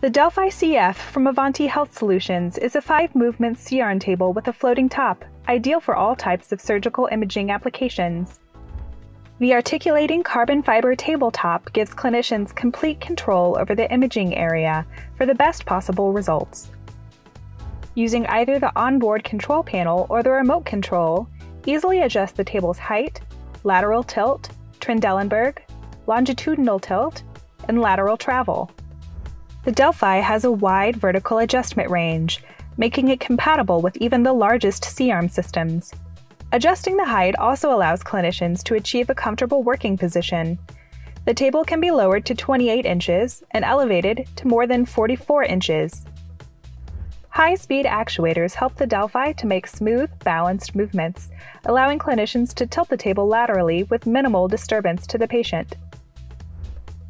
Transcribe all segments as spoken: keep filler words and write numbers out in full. The Delphi C F from Avante Health Solutions is a five movement C-Arm table with a floating top, ideal for all types of surgical imaging applications. The articulating carbon fiber tabletop gives clinicians complete control over the imaging area for the best possible results. Using either the onboard control panel or the remote control, easily adjust the table's height, lateral tilt, Trendelenburg, longitudinal tilt, and lateral travel. The Delphi has a wide vertical adjustment range, making it compatible with even the largest C-Arm systems. Adjusting the height also allows clinicians to achieve a comfortable working position. The table can be lowered to twenty-eight inches and elevated to more than forty-four inches. High-speed actuators help the Delphi to make smooth, balanced movements, allowing clinicians to tilt the table laterally with minimal disturbance to the patient.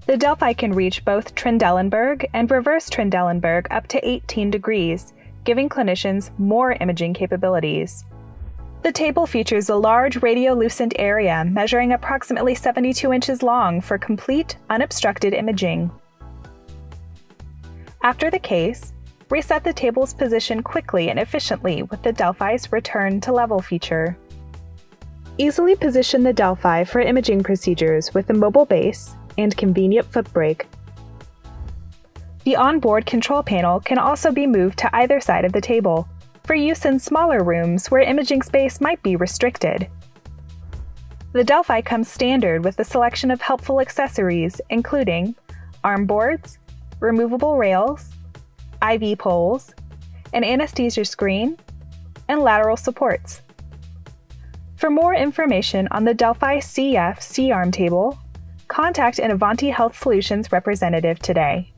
The Delphi can reach both Trendelenburg and reverse Trendelenburg up to eighteen degrees, giving clinicians more imaging capabilities. The table features a large radiolucent area measuring approximately seventy-two inches long for complete, unobstructed imaging. After the case, reset the table's position quickly and efficiently with the Delphi's Return to Level feature. Easily position the Delphi for imaging procedures with a mobile base and convenient foot brake. The onboard control panel can also be moved to either side of the table for use in smaller rooms where imaging space might be restricted. The Delphi comes standard with a selection of helpful accessories, including arm boards, removable rails, I V poles, an anesthesia screen, and lateral supports. For more information on the Delphi C F C-Arm table, contact an Avante Health Solutions representative today.